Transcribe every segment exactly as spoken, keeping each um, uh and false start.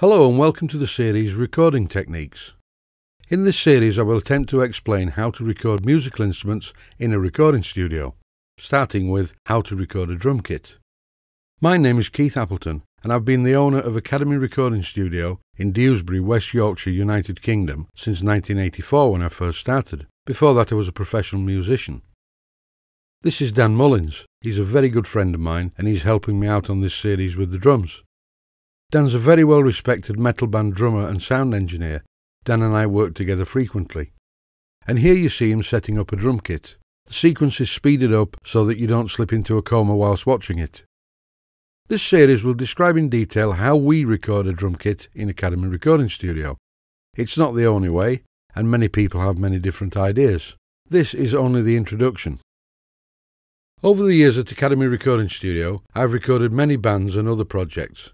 Hello and welcome to the series Recording Techniques. In this series I will attempt to explain how to record musical instruments in a recording studio, starting with how to record a drum kit. My name is Keith Appleton and I've been the owner of Academy Recording Studio in Dewsbury, West Yorkshire, United Kingdom since nineteen eighty-four when I first started. Before that I was a professional musician. This is Dan Mullins. He's a very good friend of mine and he's helping me out on this series with the drums. Dan's a very well respected metal band drummer and sound engineer. Dan and I work together frequently. And here you see him setting up a drum kit. The sequence is speeded up so that you don't slip into a coma whilst watching it. This series will describe in detail how we record a drum kit in Academy Recording Studio. It's not the only way, and many people have many different ideas. This is only the introduction. Over the years at Academy Recording Studio, I've recorded many bands and other projects.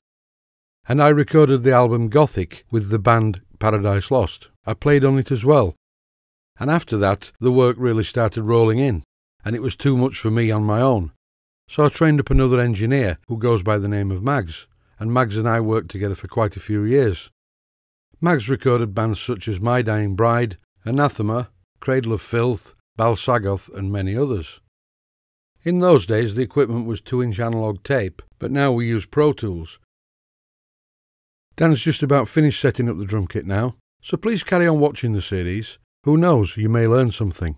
And I recorded the album Gothic with the band Paradise Lost. I played on it as well. And after that, the work really started rolling in, and it was too much for me on my own. So I trained up another engineer who goes by the name of Mags, and Mags and I worked together for quite a few years. Mags recorded bands such as My Dying Bride, Anathema, Cradle of Filth, Bal-Sagoth and many others. In those days the equipment was two inch analogue tape, but now we use Pro Tools. Dan's just about finished setting up the drum kit now, so please carry on watching the series. Who knows, you may learn something.